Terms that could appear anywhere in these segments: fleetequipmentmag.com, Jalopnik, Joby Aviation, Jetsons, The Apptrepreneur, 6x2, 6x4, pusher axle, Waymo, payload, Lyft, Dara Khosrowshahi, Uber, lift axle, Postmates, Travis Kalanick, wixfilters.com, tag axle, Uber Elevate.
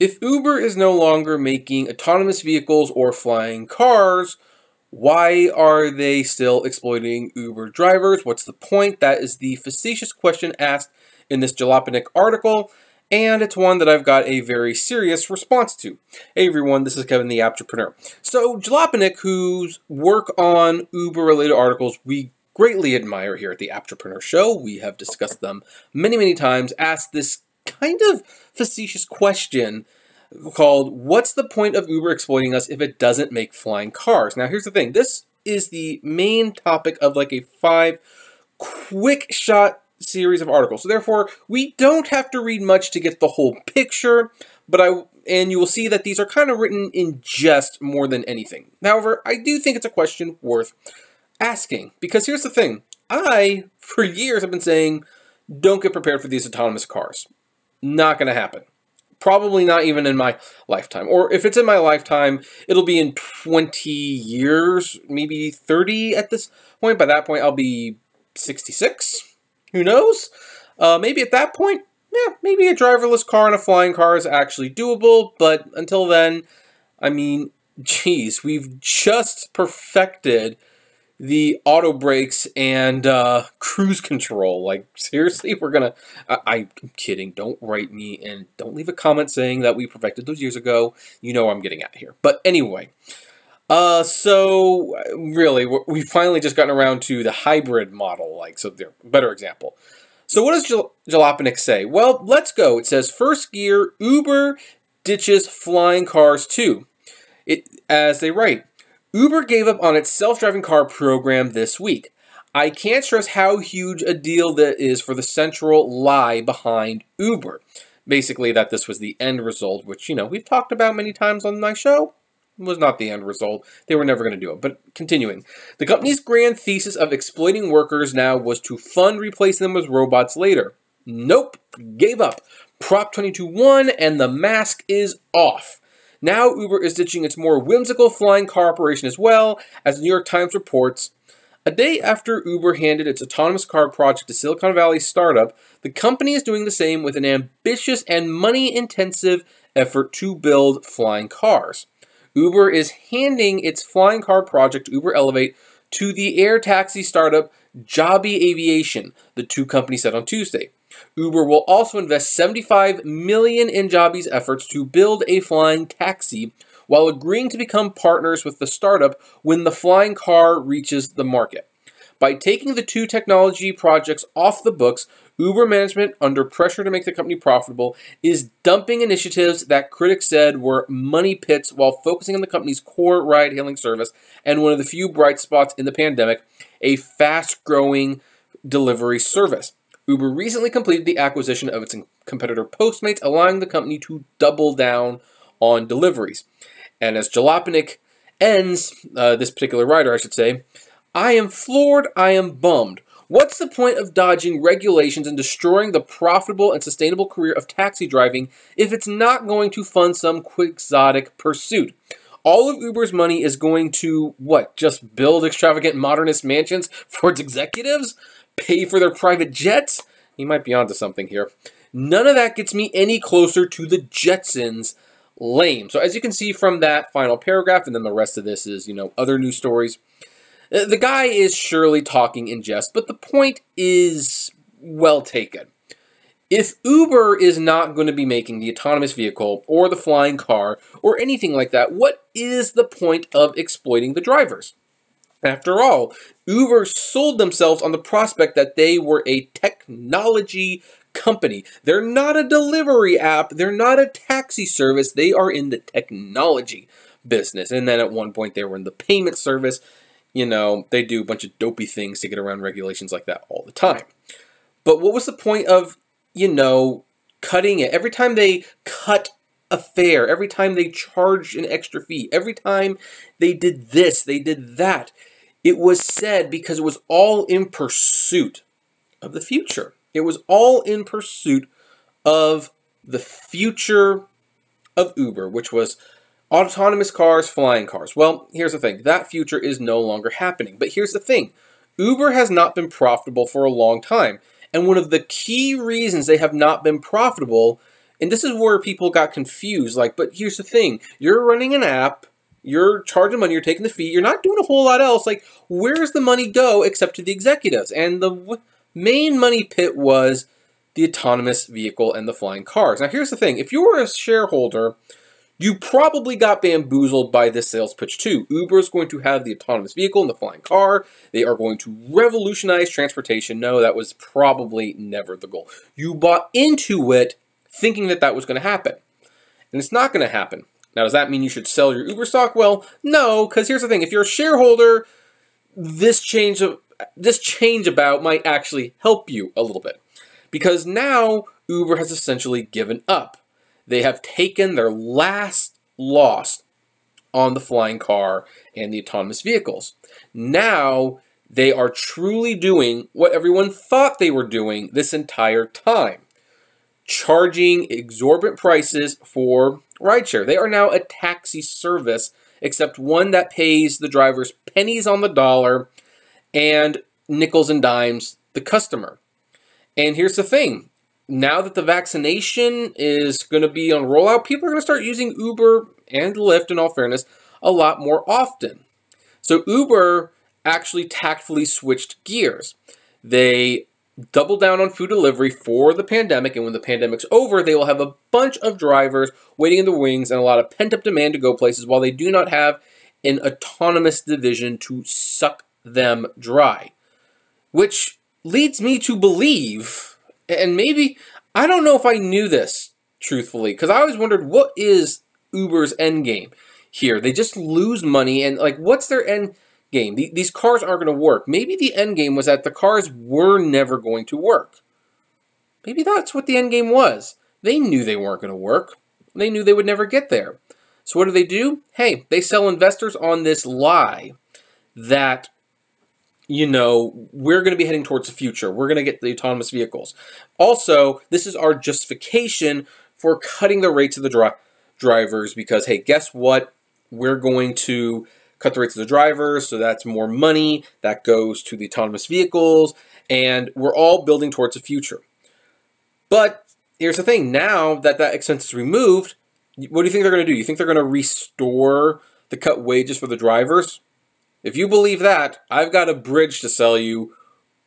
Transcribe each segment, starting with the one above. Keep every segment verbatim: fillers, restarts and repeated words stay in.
If Uber is no longer making autonomous vehicles or flying cars, why are they still exploiting Uber drivers? What's the point? That is the facetious question asked in this Jalopnik article, and it's one that I've got a very serious response to. Hey everyone, this is Kevin the Apptrepreneur. So Jalopnik, whose work on Uber-related articles we greatly admire here at the Apptrepreneur Show, we have discussed them many, many times, asked this kind of facetious question called, what's the point of Uber exploiting us if it doesn't make flying cars? Now, here's the thing. This is the main topic of like a five quick shot series of articles. So therefore, we don't have to read much to get the whole picture, but I, and you will see that these are kind of written in jest more than anything. However, I do think it's a question worth asking, because here's the thing. I, for years, have been saying, don't get prepared for these autonomous cars. Not going to happen. Probably not even in my lifetime. Or if it's in my lifetime, it'll be in twenty years, maybe thirty at this point. By that point, I'll be sixty-six. Who knows? Uh, maybe at that point, yeah, maybe a driverless car and a flying car is actually doable. But until then, I mean, geez, we've just perfected the auto brakes and uh, cruise control. Like, seriously, we're gonna, I, I'm kidding, don't write me and don't leave a comment saying that we perfected those years ago. You know what I'm getting at here. But anyway, uh, so really, we've finally just gotten around to the hybrid model, like, so they're a better example. So what does Jalopnik say? Well, let's go. It says, first gear, Uber ditches flying cars too. It, as they write, Uber gave up on its self-driving car program this week. I can't stress how huge a deal that is for the central lie behind Uber. Basically, that this was the end result, which, you know, we've talked about many times on my show. It was not the end result. They were never going to do it. But continuing, the company's grand thesis of exploiting workers now was to fund replacing them with robots later. Nope. Gave up. Prop twenty-two won, and the mask is off. Now Uber is ditching its more whimsical flying car operation as well, as the New York Times reports. A day after Uber handed its autonomous car project to Silicon Valley startup, the company is doing the same with an ambitious and money-intensive effort to build flying cars. Uber is handing its flying car project, Uber Elevate, to the air taxi startup Joby Aviation, the two companies said on Tuesday. Uber will also invest seventy-five million dollars in Joby's efforts to build a flying taxi, while agreeing to become partners with the startup when the flying car reaches the market. By taking the two technology projects off the books, Uber management, under pressure to make the company profitable, is dumping initiatives that critics said were money pits while focusing on the company's core ride-hailing service and one of the few bright spots in the pandemic, a fast-growing delivery service. Uber recently completed the acquisition of its competitor Postmates, allowing the company to double down on deliveries. And as Jalopnik ends, uh, this particular writer, I should say, I am floored, I am bummed. What's the point of dodging regulations and destroying the profitable and sustainable career of taxi driving if it's not going to fund some quixotic pursuit? All of Uber's money is going to, what, just build extravagant modernist mansions for its executives? Pay for their private jets? You might be onto something here. None of that gets me any closer to the Jetsons. Lame. So as you can see from that final paragraph, and then the rest of this is, you know, other news stories, the guy is surely talking in jest, but the point is well taken. If Uber is not going to be making the autonomous vehicle or the flying car or anything like that, what is the point of exploiting the drivers? After all, Uber sold themselves on the prospect that they were a technology company. They're not a delivery app. They're not a taxi service. They are in the technology business. And then at one point, they were in the payment service. You know, they do a bunch of dopey things to get around regulations like that all the time. But what was the point of, you know, cutting it? Every time they cut a fare, every time they charged an extra fee, every time they did this, they did that, it was said because it was all in pursuit of the future. It was all in pursuit of the future of Uber, which was autonomous cars, flying cars. Well, here's the thing. That future is no longer happening. But here's the thing. Uber has not been profitable for a long time. And one of the key reasons they have not been profitable And this is where people got confused. Like, but here's the thing. You're running an app. You're charging money. You're taking the fee. You're not doing a whole lot else. Like, where's the money go except to the executives? And the w main money pit was the autonomous vehicle and the flying cars. Now, here's the thing. If you were a shareholder, you probably got bamboozled by this sales pitch too. Uber is going to have the autonomous vehicle and the flying car. They are going to revolutionize transportation. No, that was probably never the goal. You bought into it thinking that that was going to happen. And it's not going to happen. Now, does that mean you should sell your Uber stock? Well, no, because here's the thing. If you're a shareholder, this change, of, this change about might actually help you a little bit. Because now Uber has essentially given up. They have taken their last loss on the flying car and the autonomous vehicles. Now they are truly doing what everyone thought they were doing this entire time, charging exorbitant prices for rideshare. They are now a taxi service, except one that pays the drivers pennies on the dollar and nickels and dimes the customer. And here's the thing. Now that the vaccination is going to be on rollout, people are going to start using Uber and Lyft, in all fairness, a lot more often. So Uber actually tactfully switched gears. They doubled down on food delivery for the pandemic, and when the pandemic's over, they will have a bunch of drivers waiting in the wings and a lot of pent-up demand to go places while they do not have an autonomous division to suck them dry. Which leads me to believe... And maybe, I don't know if I knew this, truthfully, because I always wondered, what is Uber's end game here? They just lose money, and like, what's their end game? The, these cars aren't going to work. Maybe the end game was that the cars were never going to work. Maybe that's what the end game was. They knew they weren't going to work. They knew they would never get there. So what do they do? Hey, they sell investors on this lie that, you know, we're going to be heading towards the future. We're going to get the autonomous vehicles. Also, this is our justification for cutting the rates of the dri drivers because, hey, guess what? We're going to cut the rates of the drivers, so that's more money that goes to the autonomous vehicles, and we're all building towards the future. But here's the thing. Now that that expense is removed, what do you think they're going to do? You think they're going to restore the cut wages for the drivers? If you believe that, I've got a bridge to sell you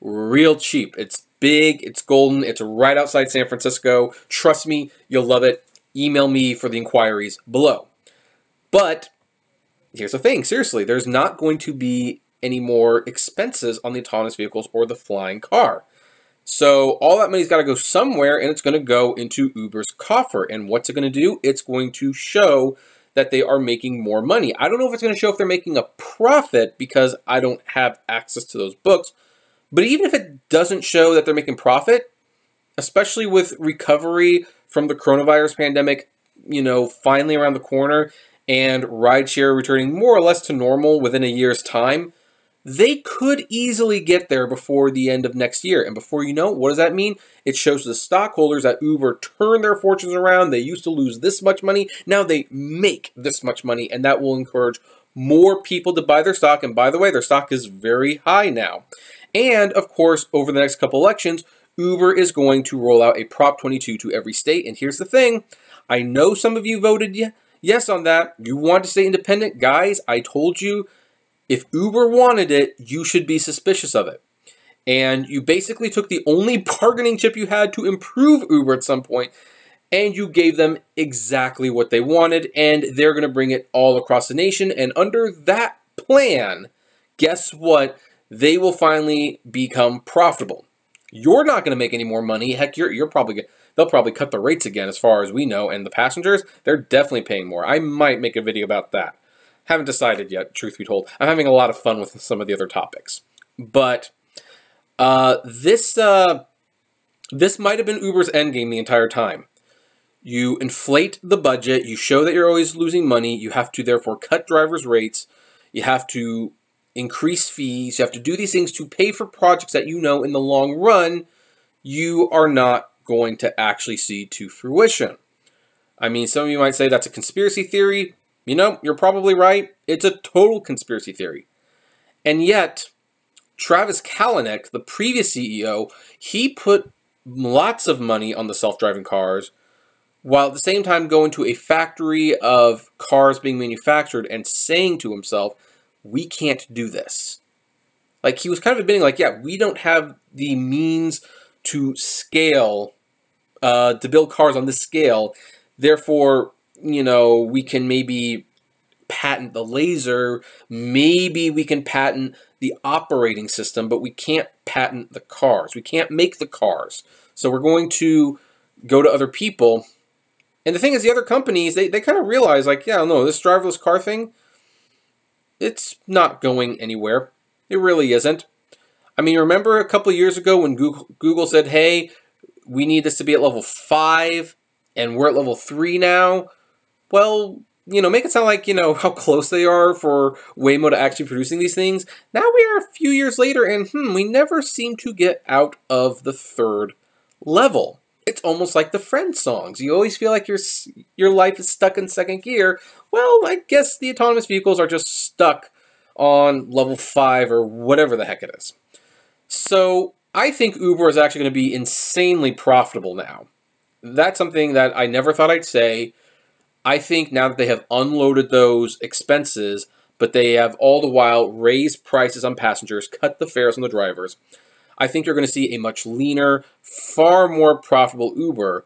real cheap. It's big, it's golden, it's right outside San Francisco. Trust me, you'll love it. Email me for the inquiries below. But here's the thing, seriously, there's not going to be any more expenses on the autonomous vehicles or the flying car. So all that money's got to go somewhere, and it's going to go into Uber's coffer. And what's it going to do? It's going to show that they are making more money. I don't know if it's going to show if they're making a profit because I don't have access to those books. But even if it doesn't show that they're making profit, especially with recovery from the coronavirus pandemic, you know, finally around the corner and rideshare returning more or less to normal within a year's time, they could easily get there before the end of next year. And before you know, what does that mean? It shows the stockholders that Uber turned their fortunes around. They used to lose this much money. Now they make this much money, and that will encourage more people to buy their stock. And by the way, their stock is very high now. And of course, over the next couple elections, Uber is going to roll out a Prop twenty-two to every state. And here's the thing. I know some of you voted yes on that. You want to stay independent. Guys, I told you, if Uber wanted it, you should be suspicious of it. And you basically took the only bargaining chip you had to improve Uber at some point, and you gave them exactly what they wanted, and they're going to bring it all across the nation. And under that plan, guess what? They will finally become profitable. You're not going to make any more money. Heck, you're, you're probably going to... They'll probably cut the rates again as far as we know, and the passengers, they're definitely paying more. I might make a video about that. Haven't decided yet, truth be told. I'm having a lot of fun with some of the other topics. But uh, this uh, this might have been Uber's endgame the entire time. You inflate the budget. You show that you're always losing money. You have to, therefore, cut drivers' rates. You have to increase fees. You have to do these things to pay for projects that you know in the long run you are not going to actually see to fruition. I mean, some of you might say that's a conspiracy theory. You know, you're probably right. It's a total conspiracy theory. And yet, Travis Kalanick, the previous C E O, he put lots of money on the self-driving cars, while at the same time going to a factory of cars being manufactured and saying to himself, we can't do this. Like, he was kind of admitting, like, yeah, we don't have the means to scale, uh, to build cars on this scale. Therefore, you know, we can maybe patent the laser, maybe we can patent the operating system, but we can't patent the cars. We can't make the cars. So we're going to go to other people. And the thing is, the other companies, they, they kind of realize, like, yeah, no, this driverless car thing, it's not going anywhere. It really isn't. I mean, remember a couple of years ago when Google, Google said, hey, we need this to be at level five, and we're at level three now? Well, you know, make it sound like, you know, how close they are for Waymo to actually producing these things. Now we are a few years later, and hmm, we never seem to get out of the third level. It's almost like the Friends songs. You always feel like your, your life is stuck in second gear. Well, I guess the autonomous vehicles are just stuck on level five or whatever the heck it is. So I think Uber is actually going to be insanely profitable now. That's something that I never thought I'd say. I think now that they have unloaded those expenses, but they have all the while raised prices on passengers, cut the fares on the drivers, I think you're going to see a much leaner, far more profitable Uber,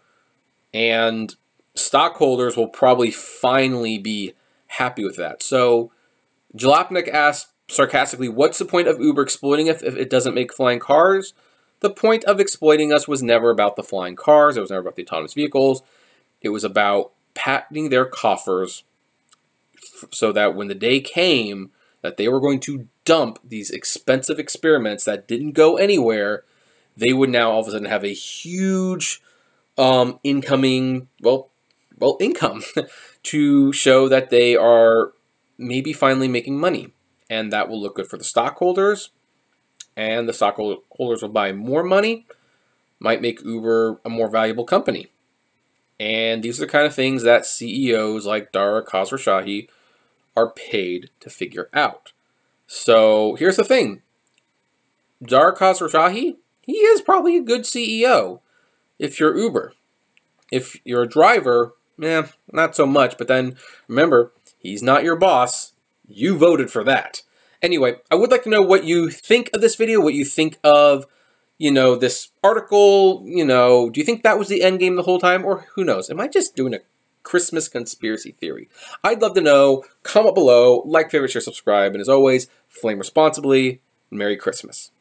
and stockholders will probably finally be happy with that. So Jalopnik asked sarcastically, what's the point of Uber exploiting us if it doesn't make flying cars? The point of exploiting us was never about the flying cars. It was never about the autonomous vehicles. It was about patenting their coffers so that when the day came that they were going to dump these expensive experiments that didn't go anywhere, they would now all of a sudden have a huge um, incoming, well, well, income to show that they are maybe finally making money. And that will look good for the stockholders. And the stockholders will buy more money, might make Uber a more valuable company. And these are the kind of things that C E Os like Dara Khosrowshahi are paid to figure out. So here's the thing. Dara Khosrowshahi, he is probably a good C E O if you're Uber. If you're a driver, eh, not so much. But then remember, he's not your boss. You voted for that. Anyway, I would like to know what you think of this video, what you think of, you know, this article, you know, do you think that was the end game the whole time? Or who knows? Am I just doing a Christmas conspiracy theory? I'd love to know. Comment below, like, favorite, share, subscribe, and as always, flame responsibly. Merry Christmas.